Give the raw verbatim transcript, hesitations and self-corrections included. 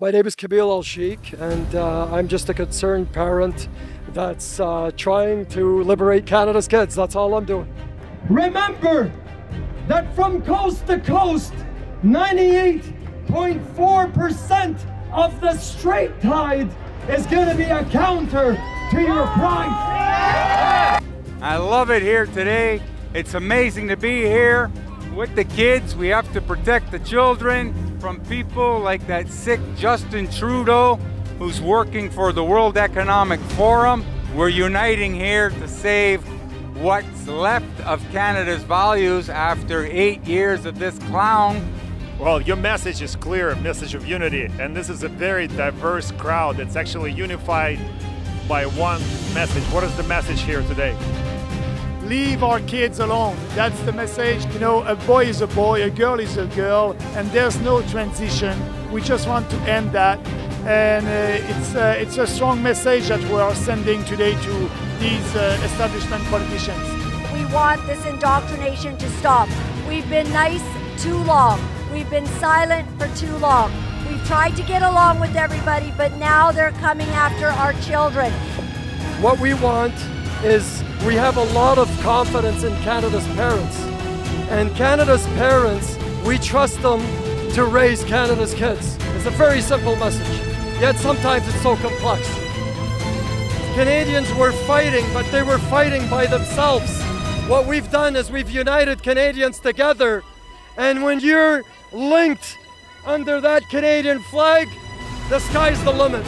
My name is Kamel El-Cheikh, and uh, I'm just a concerned parent that's uh, trying to liberate Canada's kids. That's all I'm doing. Remember that from coast to coast, ninety-eight point four percent of the straight tide is going to be a counter to your pride. I love it here today. It's amazing to be here with the kids. We have to protect the children from people like that sick Justin Trudeau, who's working for the World Economic Forum. We're uniting here to save what's left of Canada's values after eight years of this clown. Well, your message is clear, a message of unity. And this is a very diverse crowd that's actually unified by one message. What is the message here today? Leave our kids alone. That's the message. You know, a boy is a boy, a girl is a girl, and there's no transition. We just want to end that. And uh, it's, uh, it's a strong message that we are sending today to these uh, establishment politicians. We want this indoctrination to stop. We've been nice too long. We've been silent for too long. We've tried to get along with everybody, but now they're coming after our children. What we want is we have a lot of confidence in Canada's parents. And Canada's parents, we trust them to raise Canada's kids. It's a very simple message, yet sometimes it's so complex. Canadians were fighting, but they were fighting by themselves. What we've done is we've united Canadians together. And when you're linked under that Canadian flag, the sky's the limit.